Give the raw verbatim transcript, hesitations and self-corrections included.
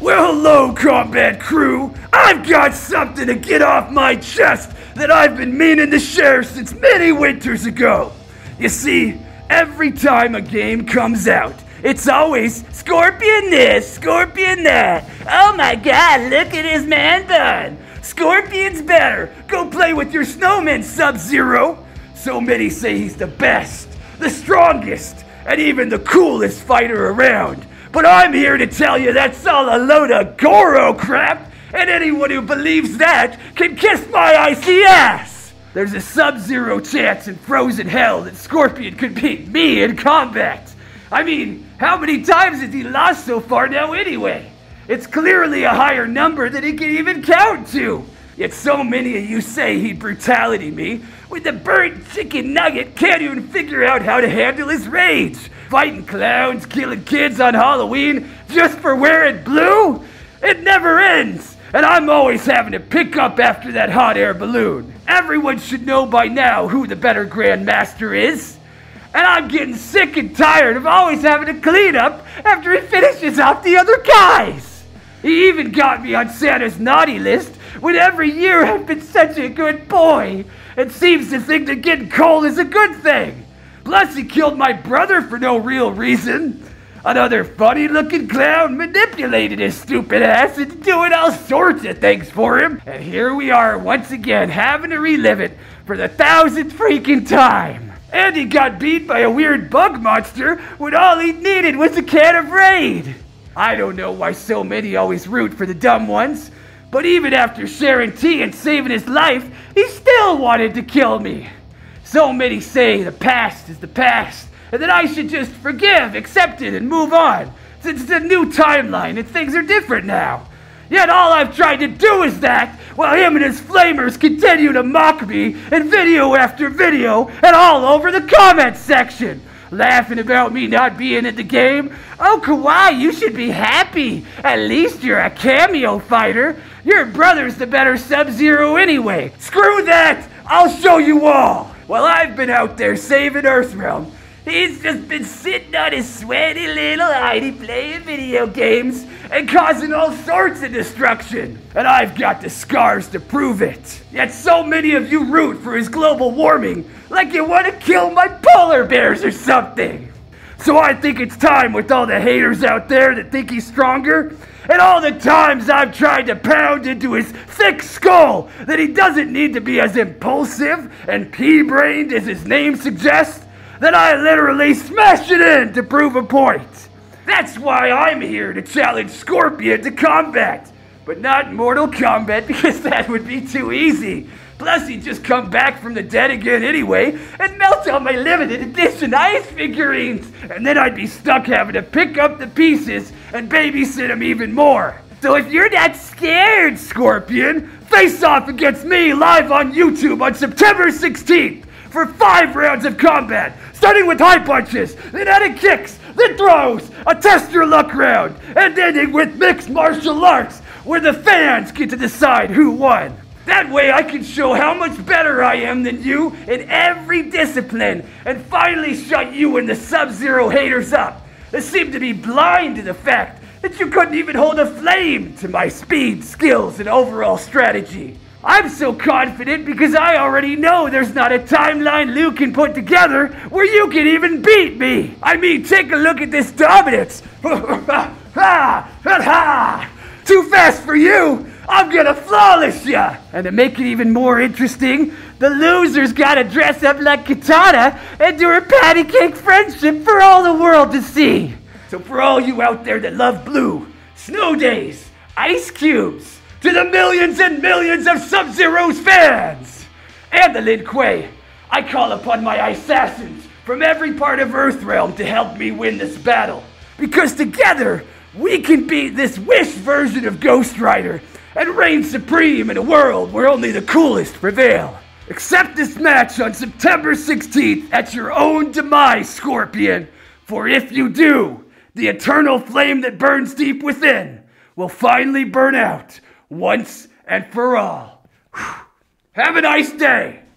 Well, hello, combat crew! I've got something to get off my chest that I've been meaning to share since many winters ago! You see, every time a game comes out, it's always Scorpion this, Scorpion that! Oh my god, look at his man bun! Scorpion's better! Go play with your snowman, Sub-Zero! So many say he's the best, the strongest, and even the coolest fighter around. But I'm here to tell you that's all a load of Goro crap, and anyone who believes that can kiss my icy ass! There's a Sub-Zero chance in frozen hell that Scorpion could beat me in combat! I mean, how many times has he lost so far now anyway? It's clearly a higher number than he can even count to! Yet so many of you say he'd brutality me, when the burnt chicken nugget can't even figure out how to handle his rage! Fighting clowns, killing kids on Halloween just for wearing blue? It never ends! And I'm always having to pick up after that hot air balloon. Everyone should know by now who the better Grandmaster is. And I'm getting sick and tired of always having to clean up after he finishes off the other guys! He even got me on Santa's naughty list when every year I've been such a good boy and seems to think that getting cold is a good thing. Plus, he killed my brother for no real reason. Another funny-looking clown manipulated his stupid ass into doing all sorts of things for him. And here we are once again having to relive it for the thousandth freaking time. And he got beat by a weird bug monster when all he needed was a can of Raid. I don't know why so many always root for the dumb ones, but even after sharing tea and saving his life, he still wanted to kill me. So many say the past is the past, and that I should just forgive, accept it, and move on, since it's a new timeline and things are different now. Yet all I've tried to do is that, while him and his flamers continue to mock me in video after video and all over the comment section, laughing about me not being in the game. Oh, Kawhi, you should be happy. At least you're a cameo fighter. Your brother's the better Sub-Zero anyway. Screw that! I'll show you all! While I've been out there saving Earthrealm, he's just been sitting on his sweaty little hidey playing video games and causing all sorts of destruction. And I've got the scars to prove it. Yet so many of you root for his global warming like you want to kill my polar bears or something. So I think it's time with all the haters out there that think he's stronger, and all the times I've tried to pound into his thick skull that he doesn't need to be as impulsive and pea-brained as his name suggests, that I literally smash it in to prove a point. That's why I'm here to challenge Scorpion to combat, but not Mortal Kombat because that would be too easy. Plus he'd just come back from the dead again anyway and melt all my limited edition ice figurines, and then I'd be stuck having to pick up the pieces and babysit him even more. So if you're not scared, Scorpion, face off against me live on YouTube on September sixteenth for five rounds of combat, starting with high punches, then adding kicks, then throws, a test your luck round, and ending with mixed martial arts where the fans get to decide who won. That way I can show how much better I am than you in every discipline and finally shut you and the Sub-Zero haters up. They seem to be blind to the fact that you couldn't even hold a flame to my speed, skills, and overall strategy. I'm so confident because I already know there's not a timeline Liu can put together where you can even beat me. I mean, take a look at this dominance. Too fast for you! I'm gonna flawless ya! And to make it even more interesting, the loser's gotta dress up like Katana and do her patty cake friendship for all the world to see! So for all you out there that love blue, snow days, ice cubes, to the millions and millions of Sub-Zero's fans! And the Lin Kuei, I call upon my assassins from every part of Earthrealm to help me win this battle. Because together, we can beat this wish version of Ghost Rider and reign supreme in a world where only the coolest prevail. Accept this match on September sixteenth at your own demise, Scorpion. For if you do, the eternal flame that burns deep within will finally burn out once and for all. Have a nice day.